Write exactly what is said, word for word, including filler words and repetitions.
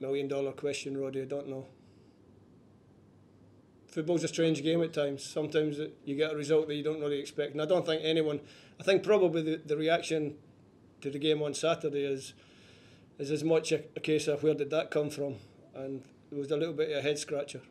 million dollar question, Roddy, I don't know. Football's a strange game at times. Sometimes it, you get a result that you don't really expect. And I don't think anyone, I think probably the, the reaction to the game on Saturday is is as much a, a case of where did that come from? And it was a little bit of a head scratcher.